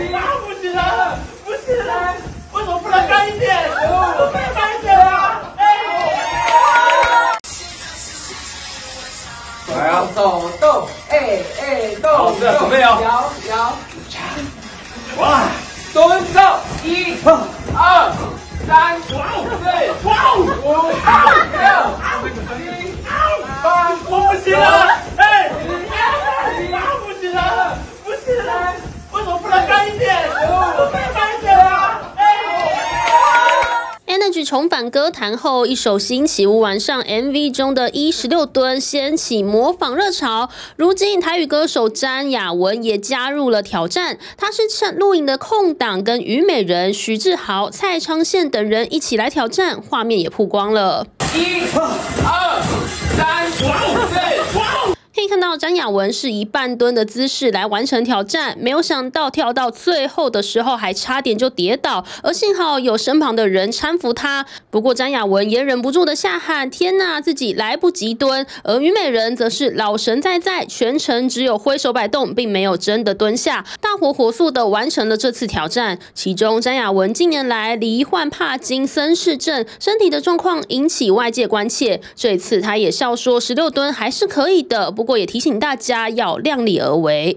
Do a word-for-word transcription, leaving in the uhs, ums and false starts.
扶起来，扶起来！为什么不能干一点？我干干一点啊！哎！来啊，走动，哎哎动！准备啊！摇摇！哇！蹲着，一、二、三、四、五、六、七、八，我不行了！哎！扶起来，扶起来！为什么不能干一点？我干干一点啊！哎 ！Energy 重返歌坛后，一首星期五晚上 M V 中的一十六吨掀起模仿热潮。如今，台语歌手詹雅雯也加入了挑战。他是趁录影的空档，跟虞美人、徐志豪、蔡昌宪等人一起来挑战，画面也曝光了。一、二、三、四。 可以看到詹雅雯是以半蹲的姿势来完成挑战，没有想到跳到最后的时候还差点就跌倒，而幸好有身旁的人搀扶她。不过詹雅雯也忍不住的下喊：“天哪，自己来不及蹲！”而虞美人则是老神在在，全程只有挥手摆动，并没有真的蹲下，大火火速的完成了这次挑战。其中詹雅雯近年来罹患帕金森氏症，身体的状况引起外界关切。这次她也笑说：“十六蹲还是可以的。”不过。 也提醒大家要量力而为。